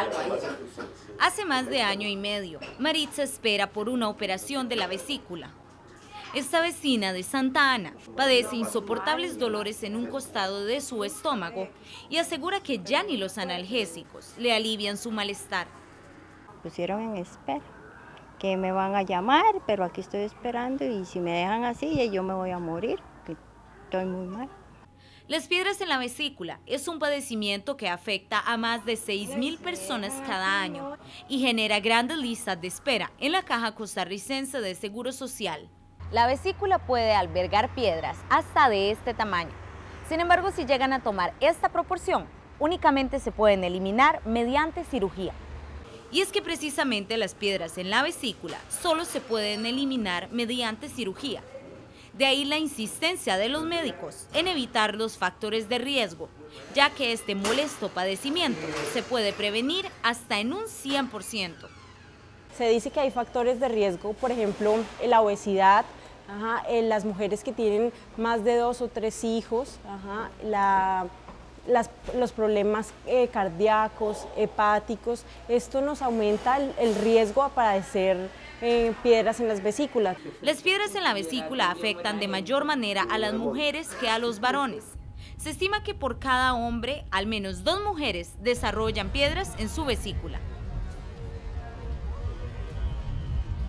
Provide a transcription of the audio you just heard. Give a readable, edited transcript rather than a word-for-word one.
algo ahí. Hace más de año y medio, Maritza espera por una operación de la vesícula. Esta vecina de Santa Ana padece insoportables dolores en un costado de su estómago y asegura que ya ni los analgésicos le alivian su malestar. Pusieron en espera, que me van a llamar, pero aquí estoy esperando y si me dejan así yo me voy a morir, que estoy muy mal. Las piedras en la vesícula es un padecimiento que afecta a más de 6.000 personas cada año y genera grandes listas de espera en la Caja Costarricense de Seguro Social. La vesícula puede albergar piedras hasta de este tamaño. Sin embargo, si llegan a tomar esta proporción, únicamente se pueden eliminar mediante cirugía. Y es que precisamente las piedras en la vesícula solo se pueden eliminar mediante cirugía. De ahí la insistencia de los médicos en evitar los factores de riesgo, ya que este molesto padecimiento se puede prevenir hasta en un 100%. Se dice que hay factores de riesgo, por ejemplo, la obesidad, en las mujeres que tienen más de 2 o 3 hijos, los problemas cardíacos, hepáticos. Esto nos aumenta el riesgo a padecer piedras en las vesículas. Las piedras en la vesícula afectan de mayor manera a las mujeres que a los varones. Se estima que por cada hombre, al menos 2 mujeres desarrollan piedras en su vesícula.